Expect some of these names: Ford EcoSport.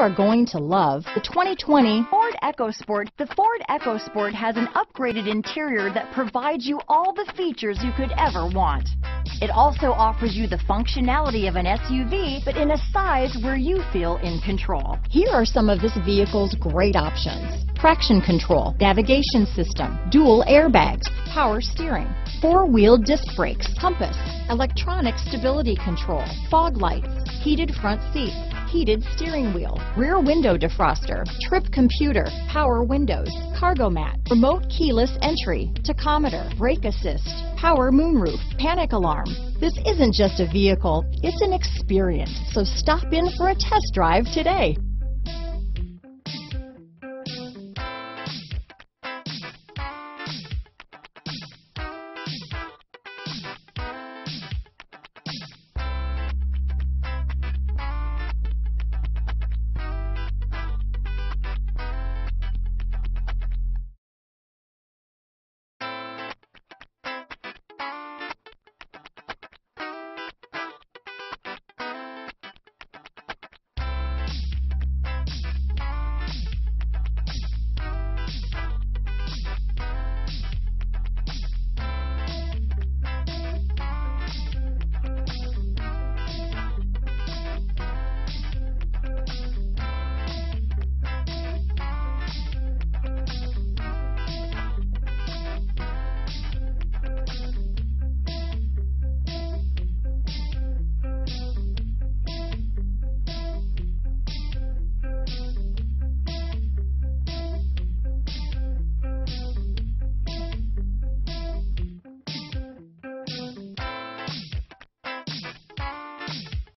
are going to love the 2020 Ford EcoSport. The Ford EcoSport has an upgraded interior that provides you all the features you could ever want. It also offers you the functionality of an SUV, but in a size where you feel in control. Here are some of this vehicle's great options: traction control, navigation system, dual airbags, power steering, four-wheel disc brakes, compass, electronic stability control, fog lights, heated front seats, heated steering wheel, rear window defroster, trip computer, power windows, cargo mat, remote keyless entry, tachometer, brake assist, power moonroof, panic alarm. This isn't just a vehicle, it's an experience. So stop in for a test drive today.